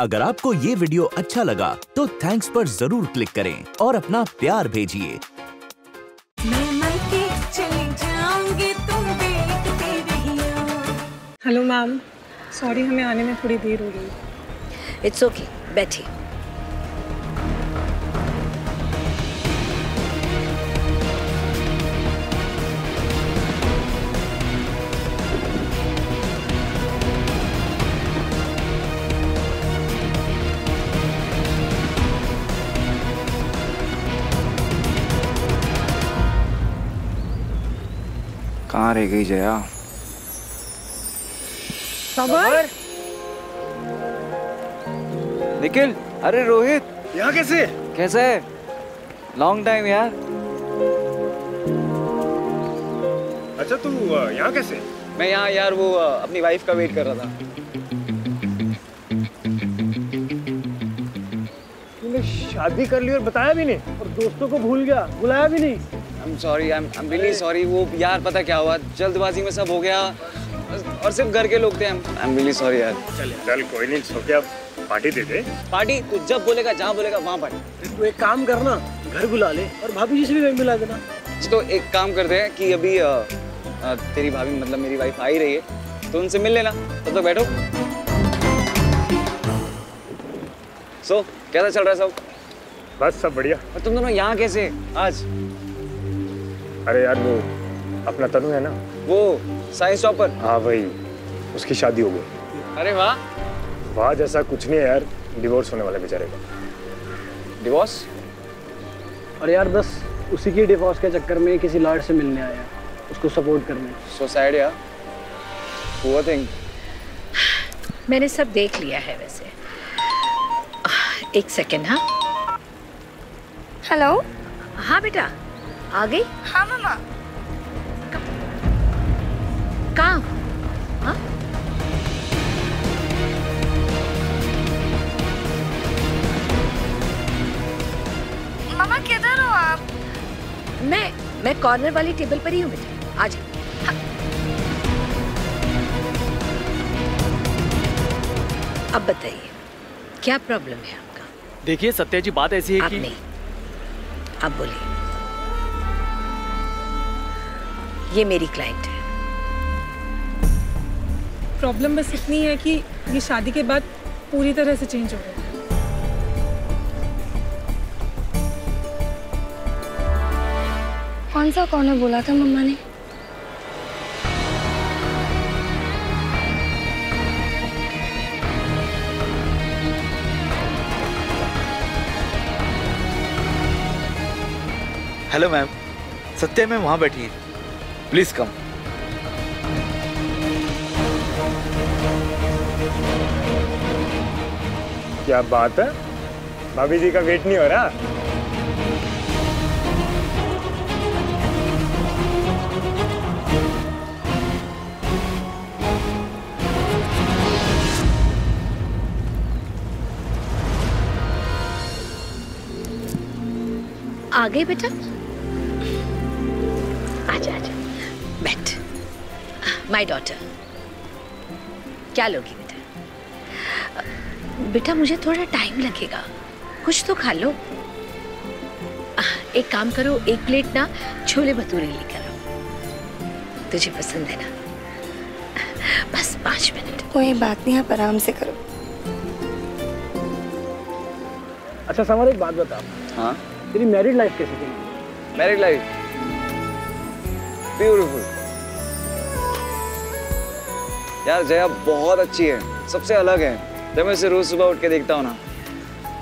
अगर आपको ये वीडियो अच्छा लगा तो थैंक्स पर जरूर क्लिक करें और अपना प्यार भेजिए। हेलो मैम, सॉरी हमें आने में थोड़ी देर हो गई। इट्स ओके, बैठिए। कहाँ रह गई जया? समर, निखिल, अरे रोहित, यहाँ कैसे? कैसा है? लॉन्ग टाइम यार। अच्छा तू यहाँ कैसे? मैं यहाँ यार वो अपनी वाइफ का वेट कर रहा था। तूने शादी कर ली और बताया भी नहीं, और दोस्तों को भूल गया, बुलाया भी नहीं। I'm really sorry. वो यार पता क्या हुआ, जल्दबाजी में सब हो गया और सिर्फ घर के लोग थे। I'm really sorry यार। चल कोई नहीं, सो क्या पार्टी दे दे। पार्टी तू जब बोलेगा, जहाँ बोलेगा वहाँ पार्टी। तू एक काम करना, घर बुला ले और भाभी जी से भी मिला देना। तो एक काम करते हैं कि अभी तेरी भाभी मतलब मेरी वाइफ आई रही है, तो उनसे मिल लेना। तब तक बैठो। सो कैसा चल रहा है सब? बस सब बढ़िया। तुम दोनों यहाँ कैसे आज? अरे यार वो अपना तनु है ना, वो साइंस टॉपर। हाँ भाई, उसकी शादी हो गई। अरे वाह वाह। जैसा कुछ नहीं है यार, डिवोर्स होने वाला बेचारे का। डिवोर्स? अरे यार बस उसी के डिवोर्स के चक्कर में किसी लाड से मिलने आया, उसको सपोर्ट करने। सो सैड यार, हुआ थिंग। मैंने सब देख लिया है वैसे। एक सेकेंड। हाँ हेलो। हाँ बेटा आ गई? हाँ मामा। कहाँ? हाँ? मामा किधर हो आप? मैं कॉर्नर वाली टेबल पर ही हूँ बेटा, आ जाओ। अब बताइए क्या प्रॉब्लम है आपका? देखिए सत्या जी, बात ऐसी है कि नहीं, आप बोलिए। ये मेरी क्लाइंट है। प्रॉब्लम बस इतनी है कि ये शादी के बाद पूरी तरह से चेंज हो गई। कौन सा कॉर्नर बोला था मम्मा ने? हेलो मैम, सत्या मैम वहां बैठी है, प्लीज कम। क्या बात है, भाभी जी का वेट नहीं हो रहा? आ गए बेटा, आजा आजा। माय डॉटर, क्या लोगी बेटा? बेटा मुझे थोड़ा टाइम लगेगा, कुछ तो खा लो। एक काम करो, एक प्लेट ना छोले भटूरे लेकर आओ, तुझे पसंद है ना। बस 5 मिनट। कोई बात नहीं, आप आराम से करो। अच्छा समर, एक बात बता। हाँ? तेरी मैरिड लाइफ कैसी थी? मैरिड लाइफ ब्यूटीफुल यार। जया बहुत अच्छी है, सबसे अलग है। जब मैं उसे रोज सुबह उठ के देखता हूँ ना,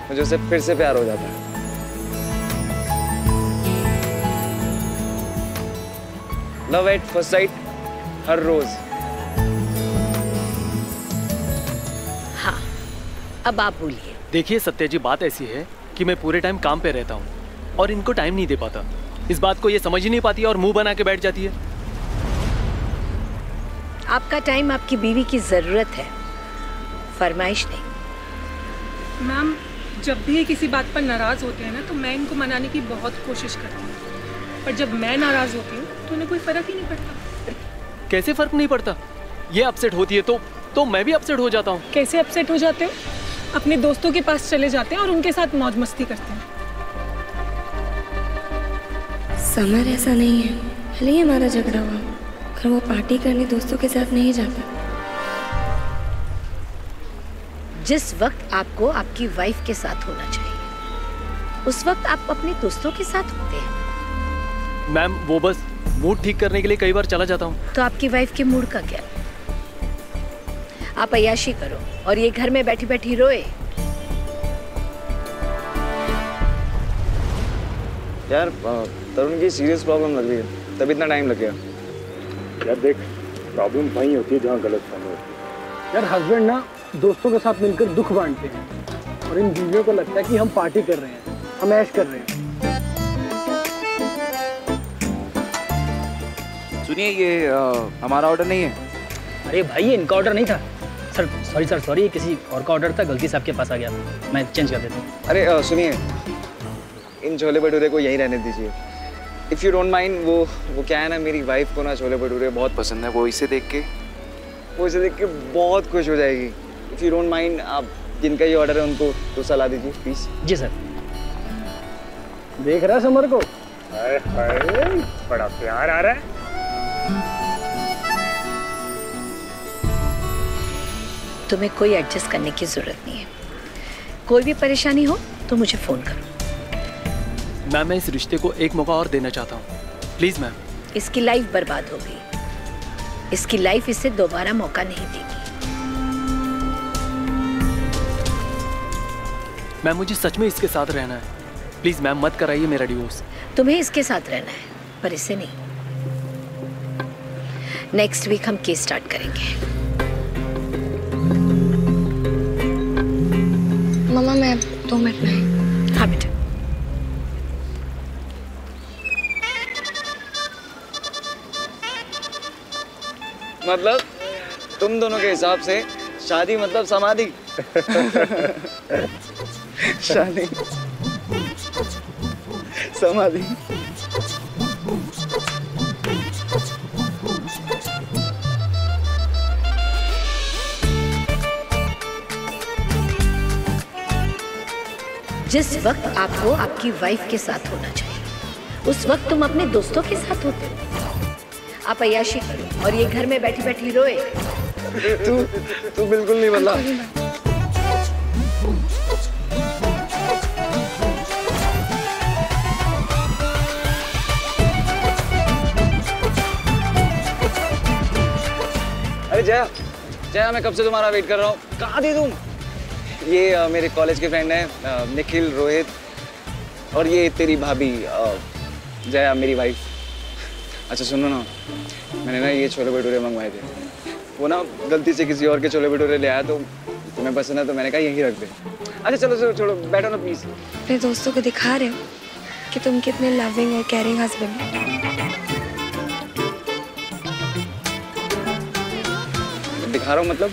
मुझे उसे फिर से प्यार हो जाता है। लव एट फर्स्ट साइट, हर रोज। हाँ अब आप बोलिए। देखिए सत्या जी, बात ऐसी है कि मैं पूरे टाइम काम पे रहता हूँ और इनको टाइम नहीं दे पाता। इस बात को ये समझ ही नहीं पाती और मुंह बना के बैठ जाती है। आपका टाइम आपकी बीवी की जरूरत है, फरमाइश नहीं। मैम जब भी ये किसी बात पर नाराज होते हैं ना, तो मैं इनको मनाने की बहुत कोशिश करती हूँ, पर जब मैं नाराज होती हूँ तो उन्हें कोई फर्क ही नहीं पड़ता। कैसे फर्क नहीं पड़ता? ये अपसेट होती है तो मैं भी अपसेट हो जाता हूँ। कैसे अपसेट हो जाते हो? अपने दोस्तों के पास चले जाते हैं और उनके साथ मौज मस्ती करते हैं। समर ऐसा नहीं है, भले ही हमारा झगड़ा हुआ, अगर वो पार्टी करने दोस्तों के साथ नहीं जाता। जिस वक्त आपको आपकी वाइफ के साथ होना चाहिए उस वक्त आप अपने दोस्तों के साथ होते हैं। मैम वो बस मूड ठीक करने के लिए कई बार चला जाता हूँ। तो आपकी वाइफ के मूड का क्या? आप अय्याशी करो और ये घर में बैठी बैठी रोए। यार तरुण की सीरियस प्रॉब्लम लग रही है, तब इतना टाइम लग गया। यार देख, प्रॉब्लम वहीं होती है जहाँ गलतफहमी होती है। यार हस्बैंड ना दोस्तों के साथ मिलकर दुख बांटते हैं और इन बीवियों को लगता है कि हम पार्टी कर रहे हैं, हम ऐश कर रहे हैं। सुनिए, ये हमारा ऑर्डर नहीं है। अरे भाई ये इनका ऑर्डर नहीं था सर, सॉरी सर, सॉरी, ये किसी और का ऑर्डर था, गलती से आपके पास आ गया, मैं चेंज कर देता हूँ। अरे सुनिए, इन छोले भटूरे को यहीं रहने दीजिए। इफ़ यू डोंट माइंड, वो क्या है ना, मेरी वाइफ को ना छोले भटूरे बहुत पसंद है, वो इसे देख के बहुत खुश हो जाएगी। इफ़ यू डोंट माइंड, आप जिनका ये ऑर्डर है उनको तो सलाह दीजिए प्लीज़। Ji sir. देख रहा है समर को, बड़ा प्यार आ रहा है। तुम्हें कोई एडजस्ट करने की जरूरत नहीं है, कोई भी परेशानी हो तो मुझे फोन करो। मैम मैं इस रिश्ते को एक मौका और देना चाहता हूँ, प्लीज मैम। इसकी लाइफ बर्बाद हो गई, इसकी लाइफ इसे दोबारा मौका नहीं देगी। मैम मुझे सच में इसके साथ रहना है, प्लीज मैम मत कराइए मेरा डिवोर्स। तुम्हें इसके साथ रहना है पर इससे नहीं। नेक्स्ट वीक हम केस स्टार्ट करेंगे। मम्मा मैं 2 मिनट में। हाँ बेटा। मतलब तुम दोनों के हिसाब से शादी मतलब समाधि। शादी समाधि। जिस वक्त आपको आपकी वाइफ के साथ होना चाहिए उस वक्त तुम अपने दोस्तों के साथ होते हो। आप अय्याशी करो और ये घर में बैठी बैठी रोए। तू बिल्कुल नहीं बदला। अरे जया, जया मैं कब से तुम्हारा वेट कर रहा हूँ, कहाँ थी तुम? ये मेरे कॉलेज के फ्रेंड हैं निखिल, रोहित, और ये तेरी भाभी जया, मेरी वाइफ। अच्छा सुनो ना, मैंने ना ये छोले भटूरे मंगवाए थे, वो ना गलती से किसी और के छोले भटूरे ले आया, तो तुम्हें पसंद है तो मैंने कहा यहीं रख दे। अच्छा चलो चलो छोड़ो, बैठो ना प्लीज। अपने दोस्तों को दिखा रहे हो कि तुम कितने लविंग और केयरिंग हस्बैंड हो। दिखा रहा हूँ मतलब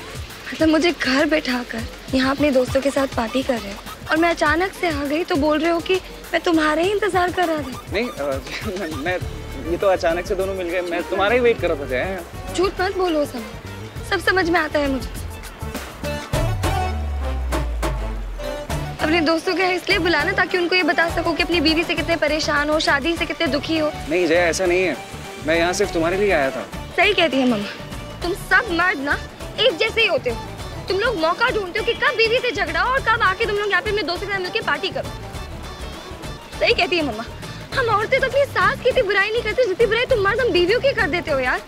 मुझे घर बैठा कर यहाँ अपने दोस्तों के साथ पार्टी कर रहे हो और मैं अचानक से आ गई तो बोल रहे हो कि मैं तुम्हारे ही इंतजार कर रहा था। नहीं मैं ये तो अचानक से दोनों मिल गए, मैं तुम्हारा ही वेट कर रहा था। झूठ मत बोलो समर, सब समझ में आता है मुझे। अपने दोस्तों के इसलिए बुलाना ताकि उनको ये बता सको कि अपनी बीवी से कितने परेशान हो, शादी से कितने दुखी हो। नहीं जया ऐसा नहीं है, मैं यहाँ सिर्फ तुम्हारे लिए आया था। सही कहती है मम्मा, तुम सब मर्द ना एक जैसे ही होते हो। तुम लोग मौका ढूंढते हो कि कब बीवी से झगड़ा और कब आके तुम लोग यहाँ पे अपने दोस्तों के साथ मिलकर पार्टी करो। सही कहती है मम्मा, हम औरतें तो अपनी सास की इतनी बुराई नहीं करते जितनी बुराई तुम मर्द हम बीवियों की कर देते हो यार।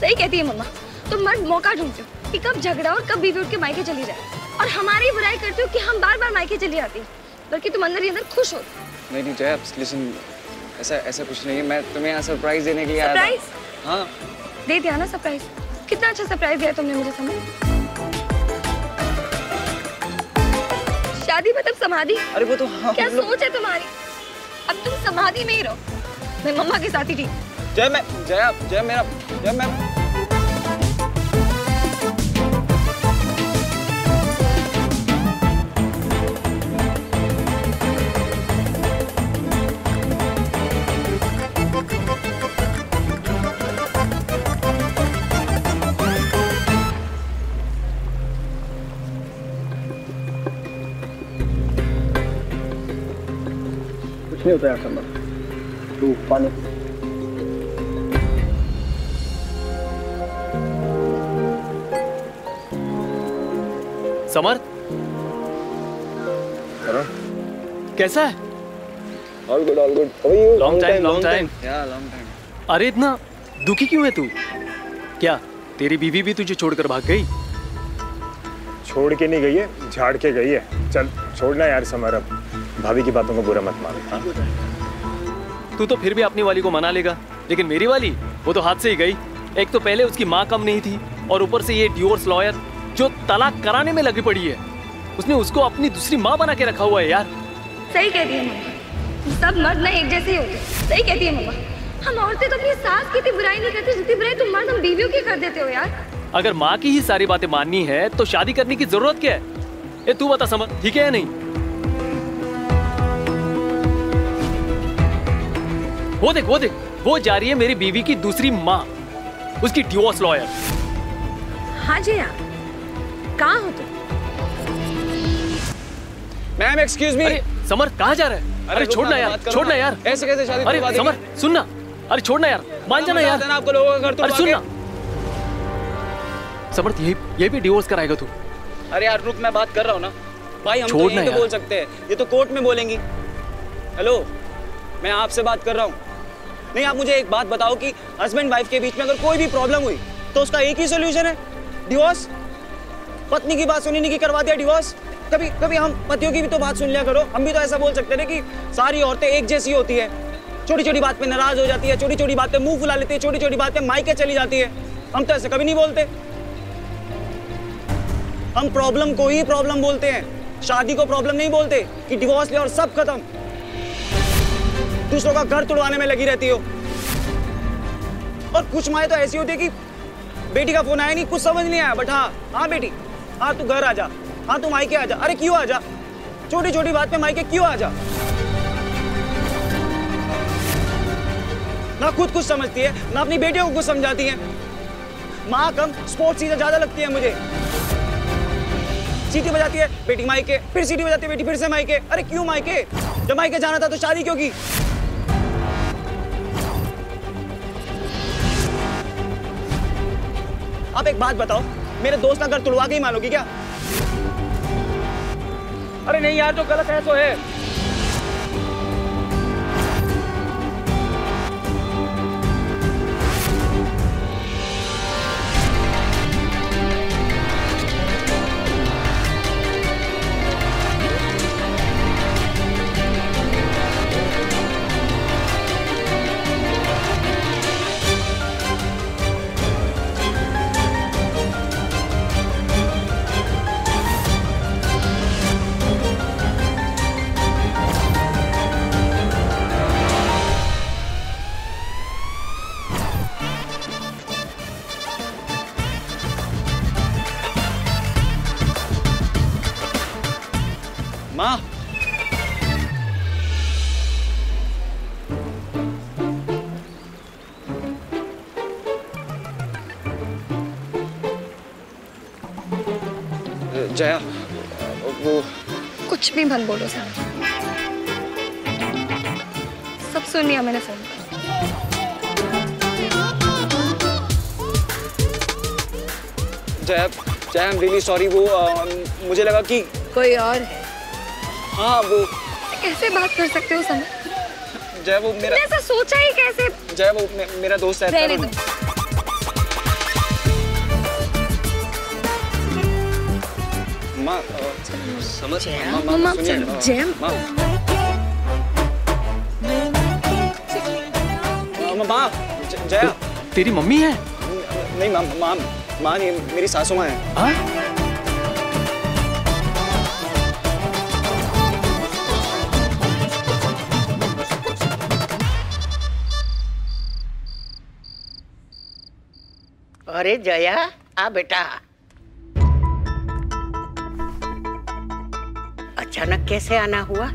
सही कहती है मम्मा, तुम मर्द मौका ढूंढते हो कि कब झगड़ा और कब बीवी उठ के मायके चली जाए, और हमारी बुराई करते हो कि हम बार बार मायके चली जाती है, बल्कि तुम अंदर ही अंदर खुश हो। नहीं जया लिसन, ऐसा कुछ नहीं है, मैं तुम्हें यहाँ सरप्राइज देने के लिए आया। सरप्राइज? हाँ दे दिया ना सरप्राइज, कितना अच्छा सरप्राइज दिया तुमने मुझे समझ। शादी मतलब समाधि? अरे वो तो हाँ, क्या सोच है तुम्हारी, अब तुम समाधि में ही रहो। मैं मम्मा के साथ ही थी। जय मेरा जय मैम। कुछ नहीं होता है समर, तू पानी समर कैसा है? All good, long time. Yeah, long time. अरे इतना दुखी क्यों है तू? क्या तेरी बीवी भी तुझे छोड़कर भाग गई? छोड़ के नहीं गई है, झाड़ के गई है। चल छोड़ना यार समर, अब भाभी की बातों को बुरा मत मानो। तू तो फिर भी अपनी वाली को मना लेगा, लेकिन मेरी वाली वो तो हाथ से ही गई। एक तो पहले उसकी माँ कम नहीं थी और ऊपर से ये डिवोर्स लॉयर जो तलाक कराने में लगी पड़ी है, उसने उसको अपनी दूसरी माँ बना के रखा हुआ है यार। सही कहती है मम्मा, सब मर्द ना एक जैसे ही होते। सही कहती है मम्मा, हम औरतें तो अपनी सास की इतनी बुराई नहीं करते जितनी बुराई तुम मर्द हम बीवियों की कर देते हो यार। अगर माँ की ही सारी बातें माननी है तो शादी करने की जरूरत क्या है? ये तू बता समझ, ठीक है या नहीं? वो देख वो जा रही है मेरी बीवी की दूसरी माँ, उसकी डिवोर्स लॉयर। हाँ जी हाँ, कहाँ हो तुम? Ma'am excuse me. समर कहाँ जा रहा है? अरे छोड़ना यार। ऐसे कैसे शादी? अरे समर सुनना, अरे छोड़ना यार, मान जाना यार। आपको लोगों का घर तो सुनना समर, ये भी डिवोर्स कराएगा तू? अरे यार रुक, मैं बात कर रहा हूँ ना भाई। हम तो बोल सकते हैं, ये तो कोर्ट में बोलेंगी। हेलो, मैं आपसे बात कर रहा हूँ। नहीं आप मुझे एक बात बताओ कि हस्बैंड वाइफ के बीच में अगर कोई भी प्रॉब्लम हुई तो उसका एक ही सोल्यूशन है, डिवोर्स। पत्नी की बात सुनी नहीं की करवा दिया डिवोर्स। कभी हम पतियों की भी तो बात सुन लिया करो। हम भी तो ऐसा बोल सकते हैं कि सारी औरतें एक जैसी होती है, छोटी छोटी बात पे नाराज हो जाती है, छोटी छोटी बातें मुंह फुला लेती है, छोटी छोटी बातें मायके चली जाती है। हम तो ऐसे कभी नहीं बोलते, हम प्रॉब्लम को ही प्रॉब्लम बोलते हैं, शादी को प्रॉब्लम नहीं बोलते कि डिवोर्स ले और सब खत्म। दूसरों का घर तोड़वाने में लगी रहती हो। और कुछ माएँ तो ऐसी होती है कि बेटी का फोन आया नहीं, कुछ समझ नहीं आया, बट हाँ बेटी, हाँ तू घर आ जा, हाँ तू मायके आजा। अरे क्यों आजा? छोटी छोटी बात पे मायके क्यों आजा? ना खुद कुछ समझती है ना अपनी बेटियों को कुछ समझाती है। माँ कम स्पोर्ट्स चीजें ज्यादा लगती है मुझे। सीटी बजाती है बेटी मायके, फिर सीटी बजाती है बेटी फिर से मायके। अरे क्यों मायके? जब मायके जाना था तो शादी क्यों की? आप एक बात बताओ, मेरे दोस्त का घर तुड़वा के ही मानोगी क्या? अरे नहीं यार, जो गलत है सो है। जया, वो कुछ भी मत बोलो सर, सब सुन लिया मैंने फोन पर। Jaya, I am really sorry. वो मुझे लगा कि कोई और है। हाँ वो कैसे बात कर सकते हो सर? जया वो मेरा, ऐसा सोचा ही कैसे? जया वो मेरा दोस्त है। समझ मम्मा, सुनिए माँ। जया तेरी मम्मी है? नहीं माँ, माँ नहीं, मेरी सासू माँ है। हाँ? अरे जया आ बेटा, अचानक कैसे आना हुआ?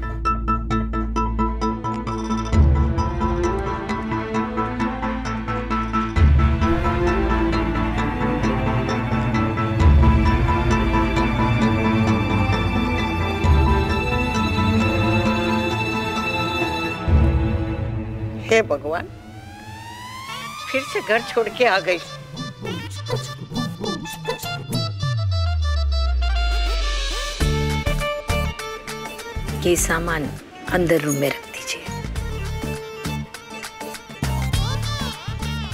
हे भगवान, फिर से घर छोड़ के आ गई। ये सामान अंदर रूम में रख दीजिए।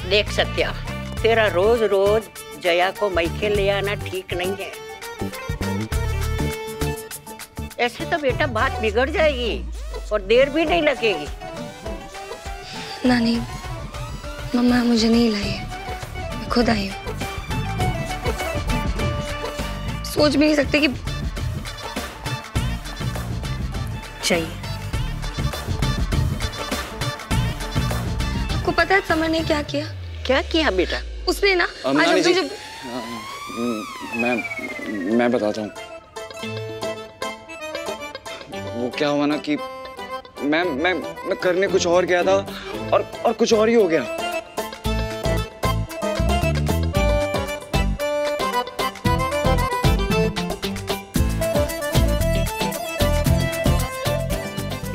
देख सत्या, तेरा रोज रोज जया को मैके ले आना ठीक नहीं है। ऐसे तो बेटा बात बिगड़ जाएगी और देर भी नहीं लगेगी। नानी, मम्मा मुझे नहीं लाई है, मैं खुद आई हूँ। सोच भी नहीं सकते कि चाहिए। आपको पता है समर ने क्या किया? क्या किया बेटा? उसने ना आज जो मैं बताता हूँ। वो क्या हुआ ना कि मैं करने कुछ और गया था और कुछ और ही हो गया।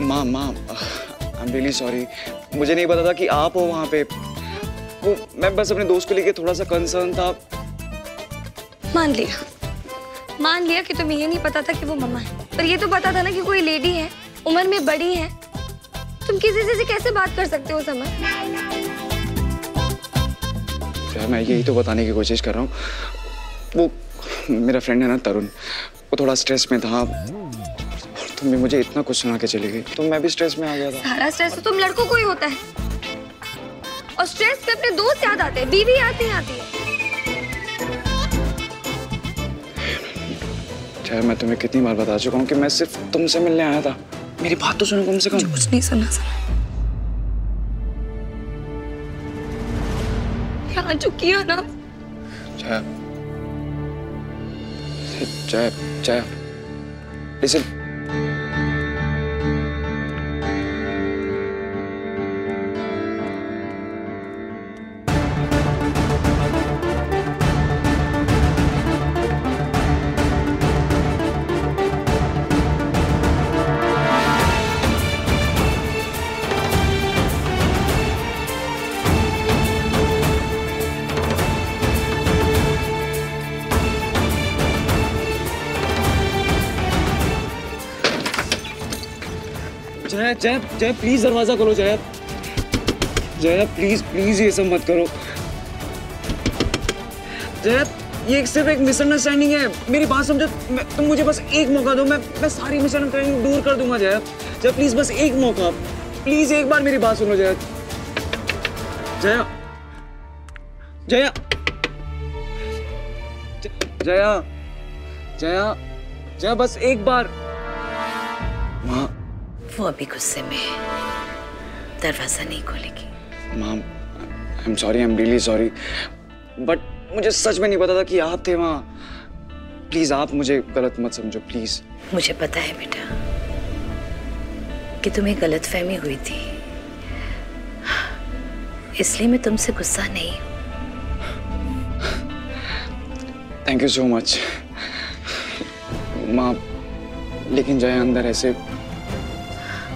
माँ, I'm really sorry, मुझे नहीं पता था कि आप हो वहाँ पे। वो मैं बस अपने दोस्त को लेके थोड़ा सा कंसर्न था। मान लिया कि तुम्हें ये नहीं पता था कि वो मम्मा है, पर ये तो पता था ना कि कोई लेडी है, उम्र में बड़ी है। तुम किसी से कैसे बात कर सकते हो समर? यार मैं यही तो बताने की कोशिश कर रहा हूँ। वो मेरा फ्रेंड है ना तरुण, वो थोड़ा स्ट्रेस में था। तुम भी मुझे इतना कुछ सुना के चली गई तो मैं भी स्ट्रेस में आ गया था। सारा स्ट्रेस तो तुम लड़कों को ही होता है, और स्ट्रेस में अपने दोस्त याद आते हैं, बीवी आती है। चाहे मैं तुम्हें कितनी बार बता चुका हूँ कि मैं सिर्फ तुमसे मिलने आया था। मेरी बात तो सुनो कम से कम। कुछ नहीं सुना। यहाँ जो किया ना। चाहे लिसन, जया प्लीज दरवाजा खोलो। जया प्लीज ये सब मत करो। जया ये सिर्फ एक मिसअंडरस्टैंडिंग है, मेरी बात समझो। तुम मुझे बस एक मौका दो, मैं सारी मिसअंडरस्टैंडिंग दूर कर दूंगा। जया प्लीज बस एक मौका, प्लीज एक बार मेरी बात सुनो। जया बस एक बार। माँ वो अभी गुस्से में है, दरवाजा नहीं खोलेगी। माम, I'm really sorry, बट मुझे सच में नहीं पता था कि आप थे वहाँ। प्लीज आप मुझे गलत मत समझो, प्लीज। मुझे पता है बेटा कि तुम्हें गलतफहमी हुई थी, इसलिए मैं तुमसे गुस्सा नहीं हूँ। थैंक यू सो मच माँ, लेकिन जया अंदर ऐसे।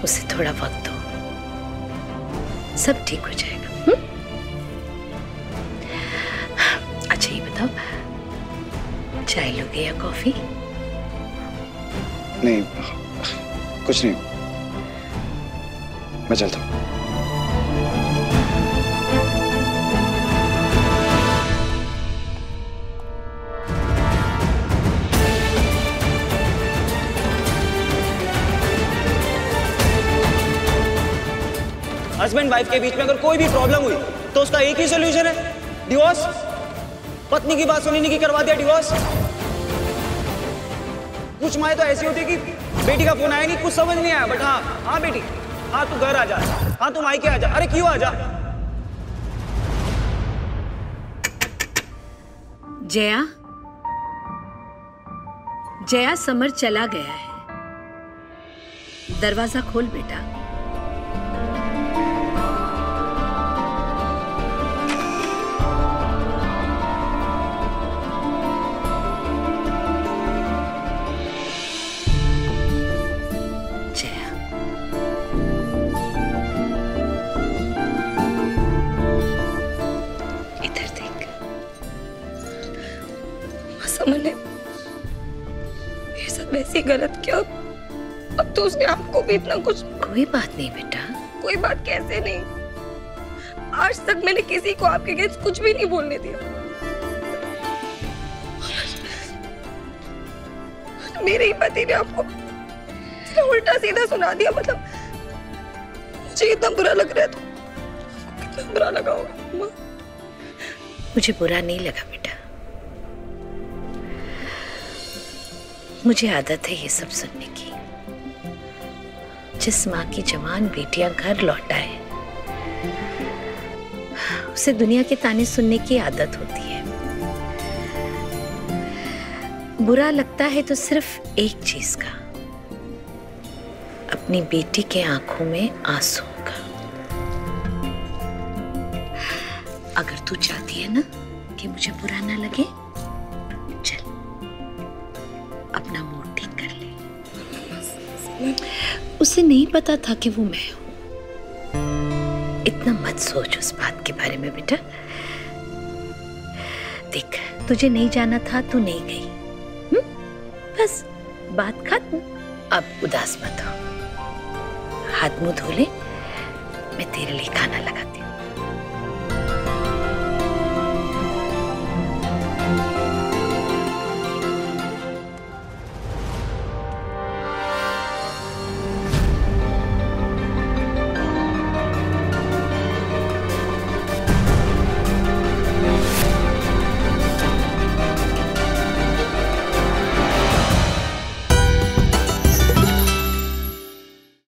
उसे थोड़ा वक्त दो, सब ठीक हो जाएगा। अच्छा ये बताओ, चाय लोगे या कॉफी? नहीं, कुछ नहीं, मैं चलता हूँ। हस्बैंड वाइफ के बीच में अगर कोई भी प्रॉब्लम हुई तो उसका एक ही सोल्यूशन है, डिवोर्स। पत्नी की बात सुनी नहीं की करवा दिया डिवोर्स। कुछ माए तो ऐसी होती है कि बेटी का फोन आया नहीं, कुछ समझ नहीं आया, बट हाँ बेटी, हाँ तू घर आ जा, हाँ तू मायके आ जा, अरे क्यों आ जा। जया समर चला गया है, दरवाजा खोल बेटा। भी गलत किया, अब तो उसने आपको भी इतना कुछ। कोई बात नहीं बेटा, कोई बात कैसे नहीं, आज तक मैंने किसी को आपके अगेंस्ट कुछ भी नहीं बोलने दिया। मेरे ही पति ने आपको उल्टा सीधा सुना दिया, मतलब मुझे इतना बुरा लग रहा है, तो कितना बुरा लगा होगा माँ? मुझे बुरा नहीं लगा बेटा, मुझे आदत है ये सब सुनने की। जिस माँ की जवान बेटियां घर लौटा है उसे दुनिया के ताने सुनने की आदत होती है। बुरा लगता है तो सिर्फ एक चीज का, अपनी बेटी के आंखों में आंसू का। अगर तू चाहती है ना कि मुझे बुरा ना लगे, चल अपना मूड ठीक कर ले। उसे नहीं पता था कि वो मैं हूं। इतना मत सोच उस बात के बारे में बेटा। देख, तुझे नहीं जाना था, तू नहीं गई, बस बात खत्म। अब उदास मत हो, हाथ मुंह धो ले, मैं तेरे लिए खाना लगाती हूँ।